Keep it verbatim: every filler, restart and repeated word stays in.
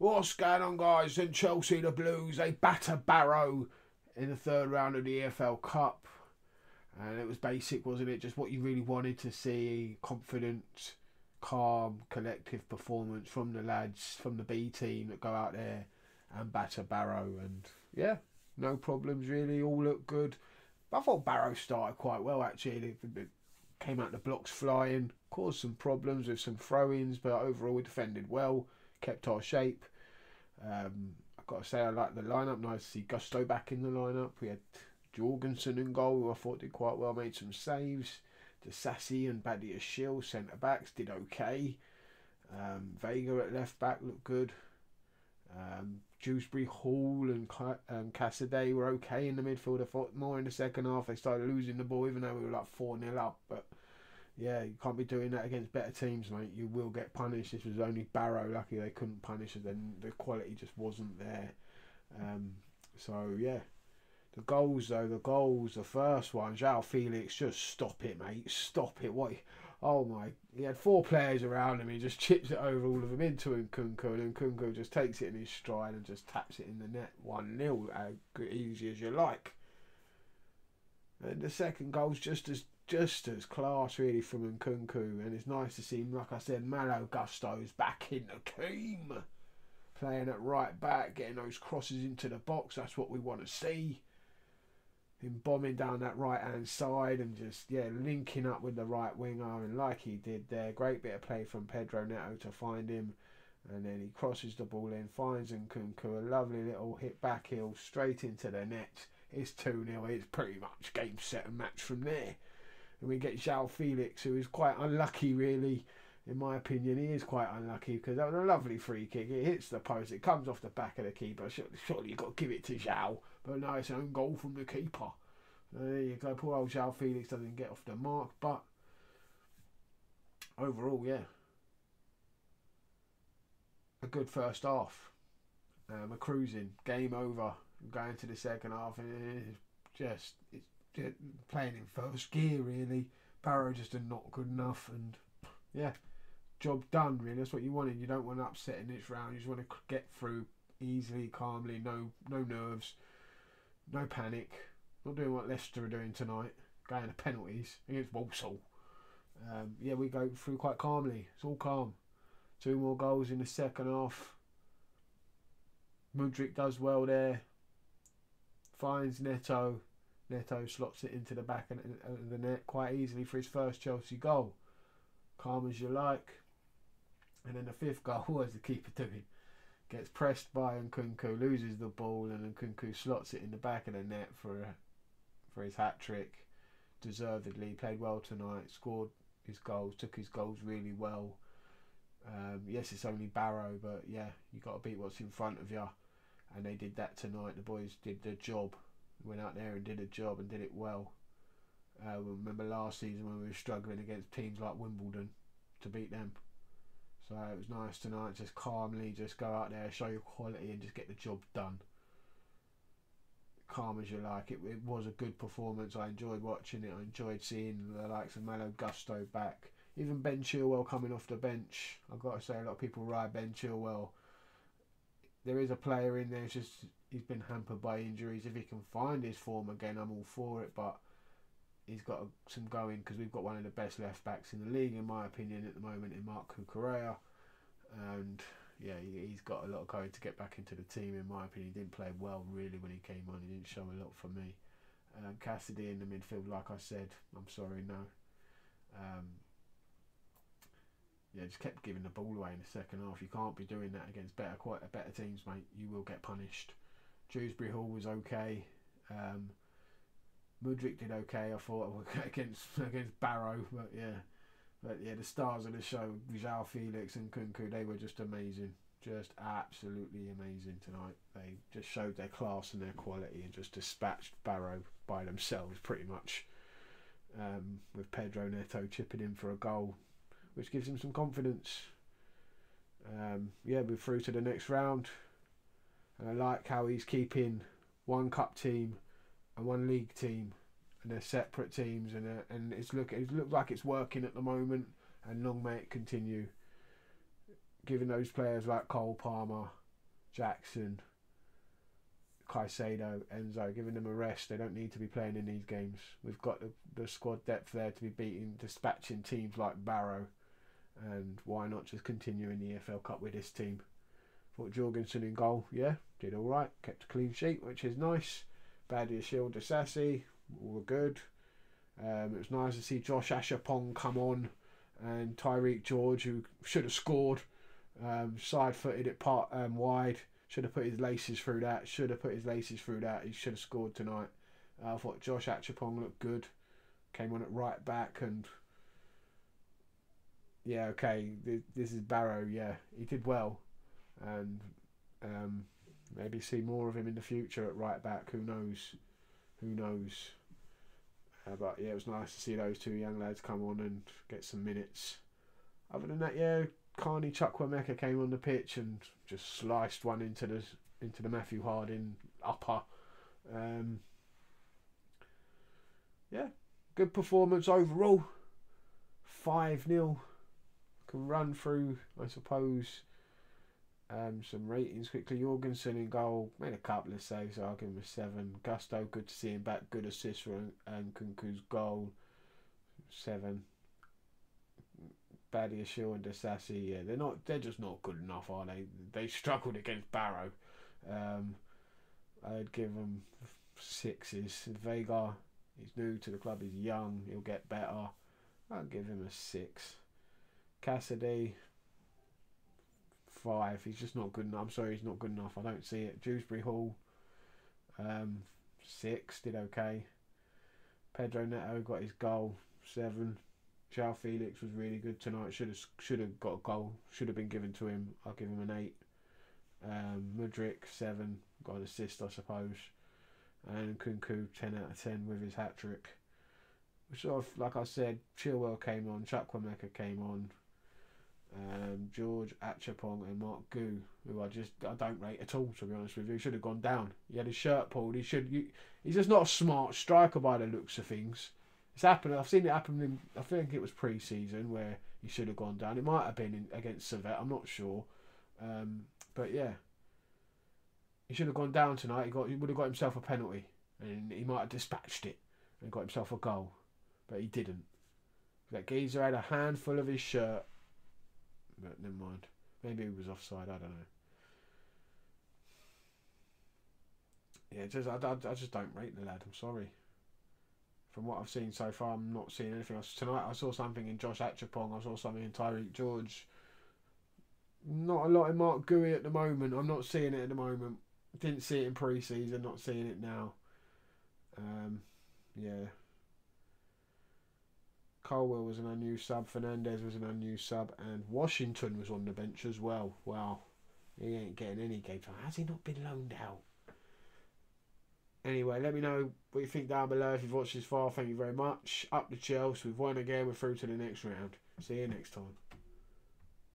What's going on, guys? And Chelsea, the Blues, they batter Barrow in the third round of the E F L Cup. And it was basic, wasn't it? Just what you really wanted to see. Confident, calm, collective performance from the lads, from the B team that go out there and batter Barrow. And yeah, no problems really. All looked good. But I thought Barrow started quite well, actually. They came out the blocks flying, caused some problems with some throw-ins, but overall we defended well. Kept our shape. Um, I've got to say, I like the lineup. Nice to see Gusto back in the lineup. We had Jørgensen in goal, who I thought did quite well, made some saves. De Sassy and Badiashile, centre backs, did okay. Um, Veiga at left back looked good. Um, Dewsbury Hall and um, Casadei were okay in the midfield. I thought more in the second half. They started losing the ball, even though we were like four nil up. But yeah, you can't be doing that against better teams, mate. You will get punished. This was only Barrow. Lucky they couldn't punish us. Then the quality just wasn't there. Um, so, yeah. The goals, though. The goals. The first one. João Felix, just stop it, mate. Stop it. What? Oh, my. He had four players around him. He just chips it over all of them into Nkunku. And Nkunku just takes it in his stride and just taps it in the net. one nil. As easy as you like. And the second goal's just as... Just as class, really, from Nkunku, and it's nice to see him, like I said, Malo Gusto's back in the team, playing at right back, getting those crosses into the box. That's what we want to see. Him bombing down that right hand side and just, yeah, linking up with the right winger, and like he did there, great bit of play from Pedro Neto to find him, and then he crosses the ball in, finds Nkunku, a lovely little hit back heel straight into the net. It's two nil, it's pretty much game, set and match from there. And we get João Felix, who is quite unlucky, really, in my opinion. He is quite unlucky because that was a lovely free kick. It hits the post. It comes off the back of the keeper. Surely you've got to give it to João. But no, it's an own goal from the keeper. There you go. Poor old João Felix doesn't get off the mark. But overall, yeah, a good first half. Um, we're cruising. Game over. Going to the second half. And it's just... It's playing in first gear, really. Barrow just are not good enough, and yeah, job done, really. That's what you wanted. You don't want to upset in this round. You just want to get through easily, calmly, no no nerves, no panic. Not doing what Leicester are doing tonight, going to penalties against Walsall. Um, yeah, we go through quite calmly. It's all calm. Two more goals in the second half. Mudryk does well there, finds Neto. Neto slots it into the back of the net quite easily for his first Chelsea goal. Calm as you like. And then the fifth goal, what is the keeper doing? Gets pressed by Nkunku, loses the ball, and Nkunku slots it in the back of the net for a, for his hat-trick. Deservedly, played well tonight, scored his goals, took his goals really well. Um, yes, it's only Barrow, but yeah, you got to beat what's in front of you. And they did that tonight. The boys did their job. Went out there and did a job and did it well. Uh, remember last season when we were struggling against teams like Wimbledon to beat them. So it was nice tonight, just calmly, just go out there, show your quality and just get the job done. Calm as you like. It, it was a good performance. I enjoyed watching it. I enjoyed seeing the likes of Malo Gusto back. Even Ben Chilwell coming off the bench. I've got to say, a lot of people ride Ben Chilwell. There is a player in there, it's just... He's been hampered by injuries. If he can find his form again, I'm all for it. But he's got some going because we've got one of the best left backs in the league, in my opinion, at the moment, in Marc Cucurella. And yeah, he's got a lot going to get back into the team, in my opinion. He didn't play well really when he came on. He didn't show a lot for me. Um, Casadei in the midfield, like I said, I'm sorry, no. Um, yeah, just kept giving the ball away in the second half. You can't be doing that against better, quite better teams, mate. You will get punished. Dewsbury Hall was okay. Um, Mudryk did okay, I thought, against against Barrow, but yeah, but yeah, the stars of the show, João Felix and Nkunku, they were just amazing, just absolutely amazing tonight. They just showed their class and their quality and just dispatched Barrow by themselves, pretty much. Um, with Pedro Neto chipping in for a goal, which gives him some confidence. Um, yeah, we're through to the next round. And I like how he's keeping one cup team and one league team, and they're separate teams, and they're, and it's look it looks like it's working at the moment. And long may it continue. Giving those players like Cole Palmer Jackson, Caicedo, Enzo, giving them a rest. They don't need to be playing in these games. We've got the, the squad depth there to be beating, dispatching teams like Barrow, and why not just continue in the E F L Cup with this team? Thought Jørgensen in goal, yeah, did all right. Kept a clean sheet, which is nice. Badiashile, Sassy, all were good. Um, it was nice to see Josh Acheampong come on, and Tyrique George, who should have scored, um, side-footed it part um, wide. Should have put his laces through that. Should have put his laces through that. He should have scored tonight. Uh, I thought Josh Acheampong looked good. Came on at right back and... yeah, okay, this is Barrow, yeah. He did well. And um, maybe see more of him in the future at right back. Who knows? Who knows? Uh, but, yeah, it was nice to see those two young lads come on and get some minutes. Other than that, yeah... Carney Chukwuemeka came on the pitch and just sliced one into the into the Matthew Harding upper. Um, yeah, good performance overall. five nil. Can run through, I suppose, um, some ratings quickly. Jørgensen in goal, made a couple of saves, so I'll give him a seven. Gusto, good to see him back. Good assist for Nkunku's goal. seven. Badiashile and Disasi, yeah, they're not. They're just not good enough, are they? They struggled against Barrow. Um, I'd give them sixes. Veiga, he's new to the club. He's young. He'll get better. I'd give him a six. Casadei, five. He's just not good enough. I'm sorry, he's not good enough. I don't see it. Dewsbury Hall, um, six. Did okay. Pedro Neto got his goal. Seven. João Felix was really good tonight. Should have should have got a goal. Should have been given to him. I'll give him an eight. Um, Mudryk seven. Got an assist, I suppose. And Nkunku ten out of ten with his hat trick. Sort of like I said, Chilwell came on. Chukwuemeka came on. Um, George Acheampong and Marc Guiu, who I just I don't rate at all, to be honest with you. He should have gone down. He had his shirt pulled. He should. You, he's just not a smart striker by the looks of things. It's happened. I've seen it happen in, I think it was pre-season, where he should have gone down. It might have been in, against Servette. I'm not sure. Um, but yeah, he should have gone down tonight. He got. He would have got himself a penalty, and he might have dispatched it and got himself a goal. But he didn't. That geezer had a handful of his shirt. But never mind. Maybe he was offside. I don't know. Yeah, just I, I, I just don't rate the lad. I'm sorry. From what I've seen so far, I'm not seeing anything else. Tonight I saw something in Josh Acheampong. I saw something in Tyrique George. Not a lot in Marc Guiu at the moment. I'm not seeing it at the moment. Didn't see it in pre-season. Not seeing it now. Um, yeah. Colwell was an unused sub. Fernandez was an unused sub. And Washington was on the bench as well. Wow. He ain't getting any game time. Has he not been loaned out? Anyway, let me know what you think down below. If you've watched this far, thank you very much. Up the Chelsea. We've won again. We're through to the next round. See you next time.